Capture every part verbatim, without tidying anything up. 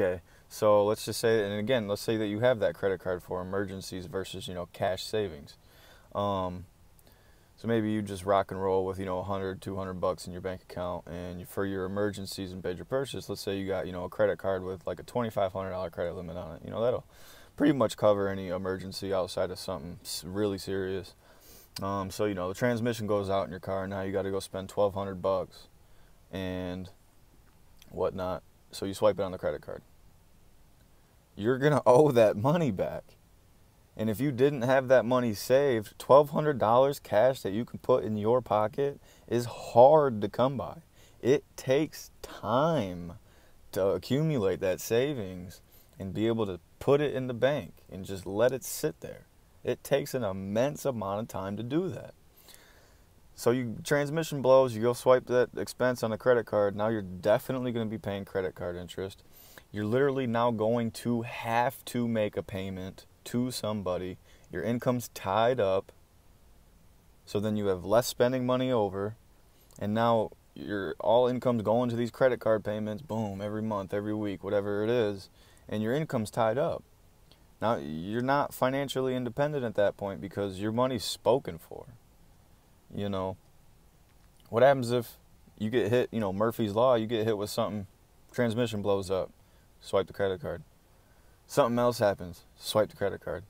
Okay, so let's just say, and again, let's say that you have that credit card for emergencies versus, you know, cash savings. Um, so maybe you just rock and roll with, you know, a hundred, two hundred bucks in your bank account, and for your emergencies and major purchase, let's say you got, you know, a credit card with like a twenty-five hundred dollar credit limit on it. You know, that'll pretty much cover any emergency outside of something really serious. Um, so, you know, the transmission goes out in your car, and now you got to go spend twelve hundred bucks and whatnot. So you swipe it on the credit card. You're going to owe that money back. And if you didn't have that money saved, twelve hundred dollars cash that you can put in your pocket is hard to come by. It takes time to accumulate that savings and be able to put it in the bank and just let it sit there. It takes an immense amount of time to do that. So you transmission blows, you go swipe that expense on a credit card. Now you're definitely going to be paying credit card interest. You're literally now going to have to make a payment to somebody. Your income's tied up. So then you have less spending money over. And now your all income's going to these credit card payments, boom, every month, every week, whatever it is. And your income's tied up. Now, you're not financially independent at that point because your money's spoken for. You know, what happens if you get hit, you know, Murphy's Law, you get hit with something, transmission blows up, swipe the credit card. Something else happens, swipe the credit card.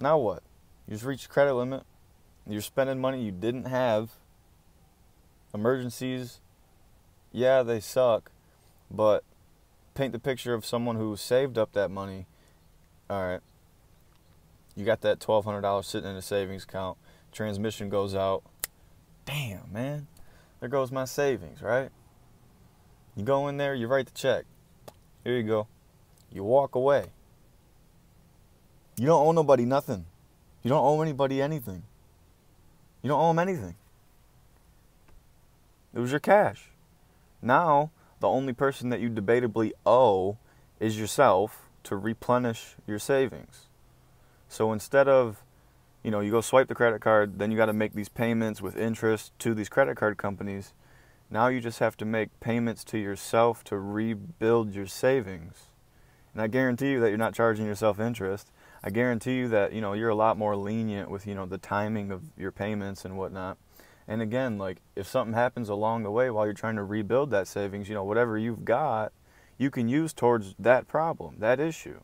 Now what? You just reached your credit limit, you're spending money you didn't have. Emergencies, yeah, they suck, but paint the picture of someone who saved up that money. All right, you got that twelve hundred dollars sitting in a savings account. Transmission goes out. Damn, man, there goes my savings, right? You go in there, you write the check. Here you go. You walk away. You don't owe nobody nothing. You don't owe anybody anything. You don't owe them anything. It was your cash. Now, the only person that you debatably owe is yourself to replenish your savings. So instead of, you know, you go swipe the credit card, then you got to make these payments with interest to these credit card companies. Now you just have to make payments to yourself to rebuild your savings. And I guarantee you that you're not charging yourself interest. I guarantee you that, you know, you're a lot more lenient with, you know, the timing of your payments and whatnot. And again, like, if something happens along the way while you're trying to rebuild that savings, you know, whatever you've got, you can use towards that problem, that issue.